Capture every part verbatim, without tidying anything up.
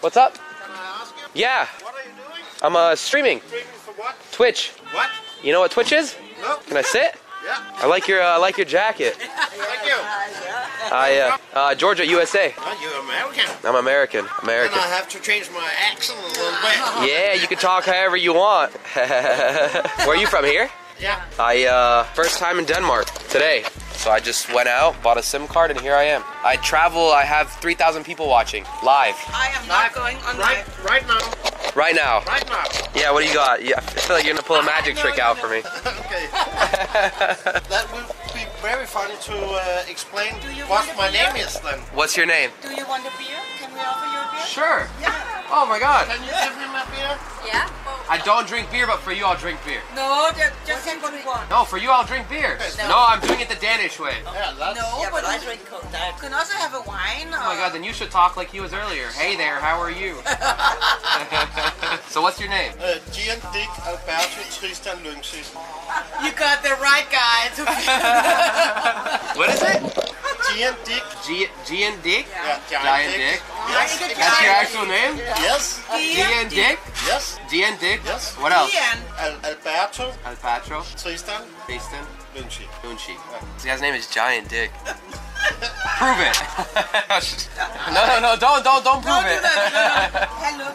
What's up? Can I ask you? Yeah. What are you doing? I'm uh, streaming. Streaming for what? Twitch. What? You know what Twitch is? No. Can I sit? Yeah. I like your uh, I like your jacket. Thank you. I uh, uh, Georgia, U S A. Are you American? I'm American. American. And I have to change my accent a little bit. Yeah, you can talk however you want. Where are you from? Here? Yeah. I uh, first time in Denmark today. So I just went out, bought a SIM card, and here I am. I travel, I have three thousand people watching, live. I am not live. Going on right, live. Right now. Right now? Right now. Yeah, what do you got? Yeah, I feel like you're gonna pull a magic no, trick no, out no. for me. Okay. That would be very fun to uh, explain what my name is then. What's your name? Do you want a beer? Can we offer you a beer? Sure. Yeah. Oh my God. Can you give me my beer? Yeah. I don't drink beer, but for you I'll drink beer. No, just, just take what we want. No, for you I'll drink beer. No, no I'm doing it the Danish way. Yeah, that's... No, yeah, but, but I drink cold. You can also have a wine. Or... Oh my God, then you should talk like you was earlier. Hey there, how are you? So what's your name? Uh, Gian Dick Alberto Tristan Lundqvist. You got the right guy. What is it? Gian Dick. G Gian Dick? Yeah, Gian Dick. Yes. That's your actual name? Yes. Gian Dick? Yes. Gian Dick? Yes. What else? Gian. Al Alberto. Alberto. Tristan. Tristan. Lunchi. Lunchi. This guy's name is Giant Dick. Prove it. No, no, no, don't, don't, don't prove it. Hello,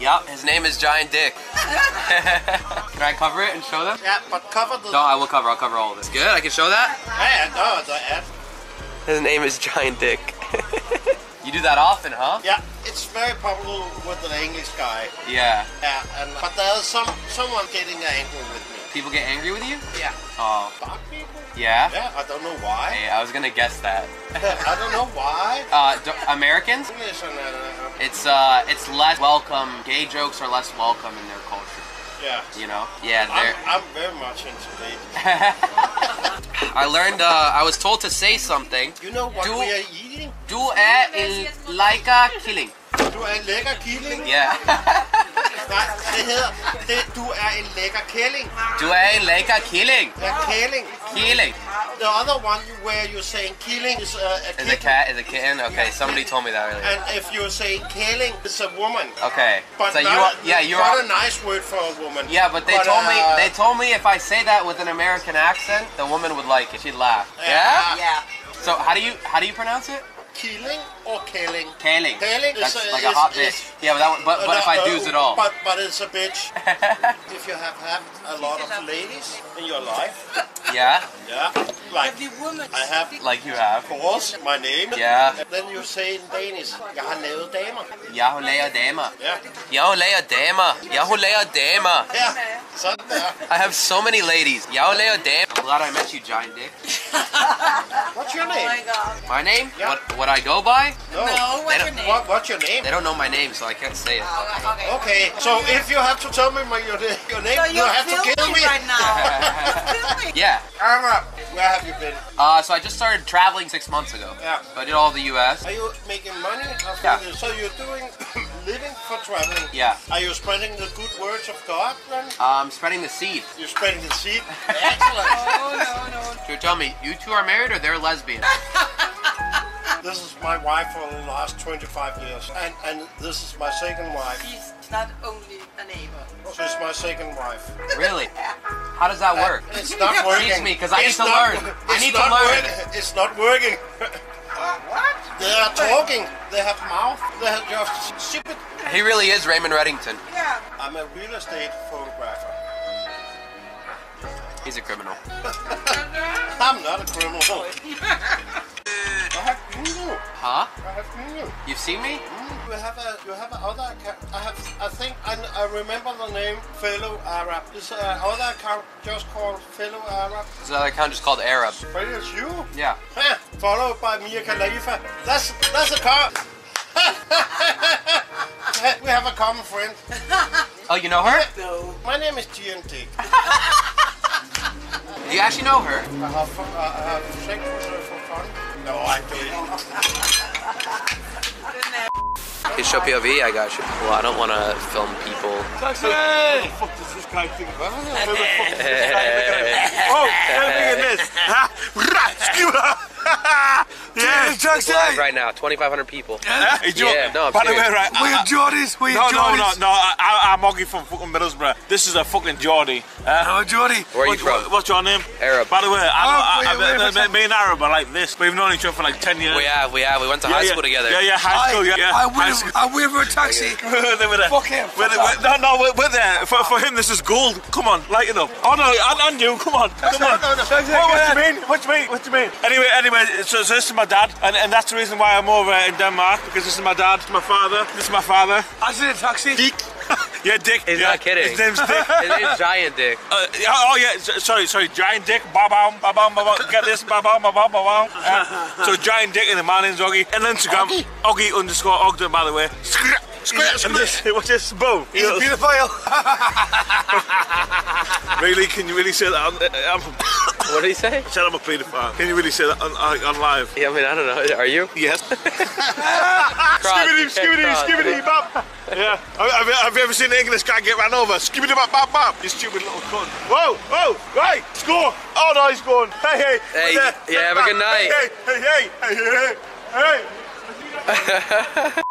Yep, his name is Giant Dick. Can I cover it and show them? Yeah, but cover the... No, I will cover. I'll cover all of this. Good, I can show that? Yeah, no, it's an ad. His name is Giant Dick. You do that often, huh? Yeah, it's very popular with an English guy. Yeah. Yeah, and, but there's some someone getting angry with me. People get angry with you? Yeah. Oh. Dark people? Yeah? Yeah, I don't know why. Hey, I was gonna guess that. I don't know why. Uh, do Americans? English and... Uh, It's uh, it's less welcome. Gay jokes are less welcome in their culture. Yeah. You know. Yeah. They're... I'm, I'm very much into it. I learned. Uh, I was told to say something. You know what du, we are eating? Du er en lækker killing. Du er en lækker killing. Yeah. Nej, det hedder det. Du er en lækker killing. Du er en lækker killing. Ja, killing. Killing. The other one where you're saying killing is a, a kitten. Is a cat, is a kitten? Okay, somebody told me that earlier. And if you're saying killing, it's a woman. Okay. But so not, you are, yeah, you're not a nice word for a woman. Yeah, but they but, told uh, me they told me if I say that with an American accent, the woman would like it. She'd laugh. Yeah? Yeah. So how do you how do you pronounce it? Killing or killing? Killing. Killing is a, like a hot bitch. Yeah, but, that one, but, but no, if I do's it all. But, but it's a bitch. If you have had a lot of ladies in your life. Yeah? Yeah. Like I have. Like you have. Of course, my name. Yeah. And then you say in Danish, Jeg har lavet damer. Jeg har lavet damer. Yeah. Jeg har lavet damer. Jeg har lavet damer. Yeah. I have so many ladies. Jeg har lavet damer. I'm glad I met you, Giant Dick. What's your name? Oh my God. My name? Yeah. What, what I go by? No. No, what's your name? What, what's your name? They don't know my name, so I can't say it. Oh, okay. Okay, so if you have to tell me my, your, your name, so you have to kill me? Right now. Yeah. Arab, where have you been? Uh, so I just started traveling six months ago. Yeah. So I did all the U S. Are you making money? Yeah. So you're doing living for traveling? Yeah. Are you spreading the good words of God then? I'm spreading the seed. You're spreading the seed? Excellent. Oh, no, no. So tell me, you two are married or they're lesbian? This is my wife for the last twenty-five years, and, and this is my second wife. She's not only a neighbor. She's my second wife. Really? Yeah. How does that work? And it's not working. Teach me, because I need to learn. I need to learn. It's not working. What? They are talking. They have mouth. They have just stupid. He really is Raymond Reddington. Yeah. I'm a real estate photographer. He's a criminal. I'm not a criminal. I have seen you. Huh? I have seen you. You've seen me? Mm. You have a, you have another account. I have, I think, I, I remember the name Fellow Arab. This uh, other account just called Fellow Arab. This other account just called Arab. But it's you? Yeah. Yeah. Followed by Mia Khalifa. That's, that's a car. We have a common friend. Oh, you know her? No. My name is Gian Dick. Do you actually know her? I have, I have sex with her for fun. No, I didn't. Here's your P O V, I got you. Well, I don't want to film people. Taxi! What the fuck does this guy think? What the fuck does this guy think? Oh, don't think of this. Huh? Yeah. Taxi right now, twenty-five hundred people. Yeah, yeah, no, I'm by the way, right? We are Geordies. We are Geordies. No, no, no, no. I, I'm Oggy from fucking Middlesbrough. This is a fucking Geordie. Uh, no, Geordie. Where are you what, from? What, what's your name? Arab. By the way, I, oh, I, I, I, I, me, me and Arab are like this. We've known each other for like ten years. We have, we have. We went to yeah, high yeah, school together. Yeah, yeah, high school. I, yeah, yeah. I went. I went for a taxi. Fuck him. No, no, we're there. For for him, this is gold. Come on, light it up. Oh no, and you. Come on, come on. What do you mean? What do you mean? What do you mean? Anyway, anyway. So this is my dad, and and that's the reason why I'm over in Denmark, because this is my dad, my father. This is my father. I see a taxi. Dick. Yeah, Dick. He's yeah. not kidding. His name's Dick. His name's Giant Dick. Uh, oh yeah, sorry, sorry, Giant Dick. Ba-bam, ba-bam, ba-bam. Get this, ba-bam, ba-bam, ba-bam. Uh, so Giant Dick and the man name's Oggy. And Instagram, Oggy underscore Ogden, by the way. Squirt, squirt. This, what's this? Boom. He's a paedophile. Really? Can you really say that? I'm, I'm, what did he say? I said I'm a paedophile. Can you really say that on, on live? Yeah, I mean, I don't know. Are you? Yes. Skibbity, skibbity, skibbity, bop. Yeah. Have, have you ever seen an English guy get ran over? Skibbity, bop, bop, bop. You stupid little cunt. Whoa, whoa, right. Score. Oh, no, he's going. Hey, hey. Hey, yeah, have a good night. Hey, hey, hey, hey, hey, hey.